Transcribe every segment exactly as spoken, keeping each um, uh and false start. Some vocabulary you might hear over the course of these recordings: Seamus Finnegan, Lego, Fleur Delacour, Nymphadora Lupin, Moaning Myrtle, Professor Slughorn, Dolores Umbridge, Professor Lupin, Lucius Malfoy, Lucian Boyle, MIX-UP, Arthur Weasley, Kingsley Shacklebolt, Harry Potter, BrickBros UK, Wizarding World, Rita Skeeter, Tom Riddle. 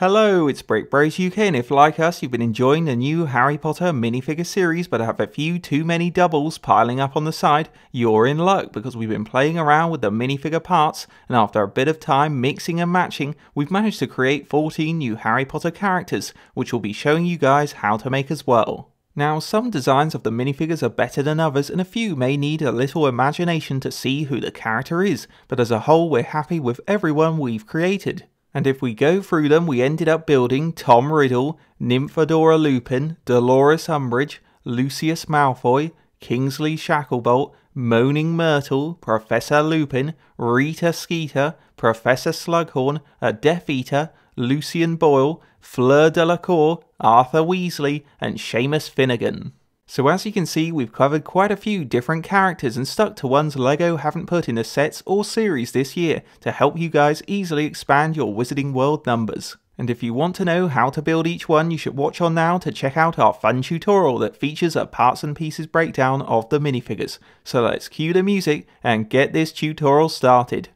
Hello, it's BrickBros U K, and if like us you've been enjoying the new Harry Potter minifigure series but have a few too many doubles piling up on the side, you're in luck because we've been playing around with the minifigure parts, and after a bit of time mixing and matching we've managed to create fourteen new Harry Potter characters, which we'll be showing you guys how to make as well. Now, some designs of the minifigures are better than others, and a few may need a little imagination to see who the character is, but as a whole we're happy with everyone we've created. And if we go through them, we ended up building Tom Riddle, Nymphadora Lupin, Dolores Umbridge, Lucius Malfoy, Kingsley Shacklebolt, Moaning Myrtle, Professor Lupin, Rita Skeeter, Professor Slughorn, a Death Eater, Lucian Boyle, Fleur Delacour, Arthur Weasley, and Seamus Finnegan. So as you can see, we've covered quite a few different characters and stuck to ones LEGO haven't put in the sets or series this year to help you guys easily expand your Wizarding World numbers. And if you want to know how to build each one, you should watch on now to check out our fun tutorial that features a parts and pieces breakdown of the minifigures. So let's cue the music and get this tutorial started.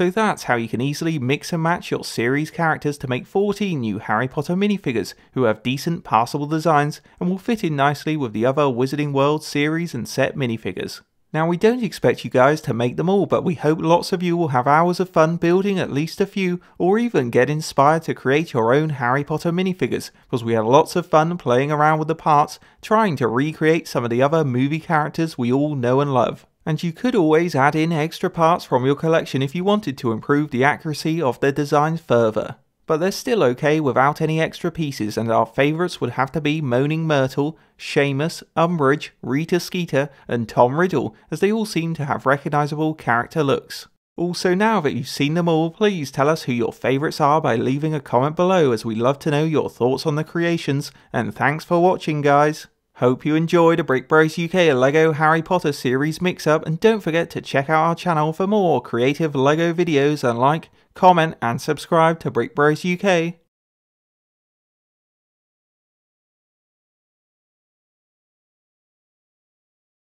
So that's how you can easily mix and match your series characters to make fourteen new Harry Potter minifigures who have decent passable designs and will fit in nicely with the other Wizarding World series and set minifigures. Now, we don't expect you guys to make them all, but we hope lots of you will have hours of fun building at least a few, or even get inspired to create your own Harry Potter minifigures, because we had lots of fun playing around with the parts, trying to recreate some of the other movie characters we all know and love. And you could always add in extra parts from your collection if you wanted to improve the accuracy of their designs further. But they're still okay without any extra pieces, and our favourites would have to be Moaning Myrtle, Seamus, Umbridge, Rita Skeeter and Tom Riddle, as they all seem to have recognisable character looks. Also, now that you've seen them all, please tell us who your favourites are by leaving a comment below, as we love to know your thoughts on the creations, and thanks for watching, guys! Hope you enjoyed a BrickBros U K Lego Harry Potter series mix-up, and don't forget to check out our channel for more creative Lego videos, and like, comment and subscribe to BrickBros U K.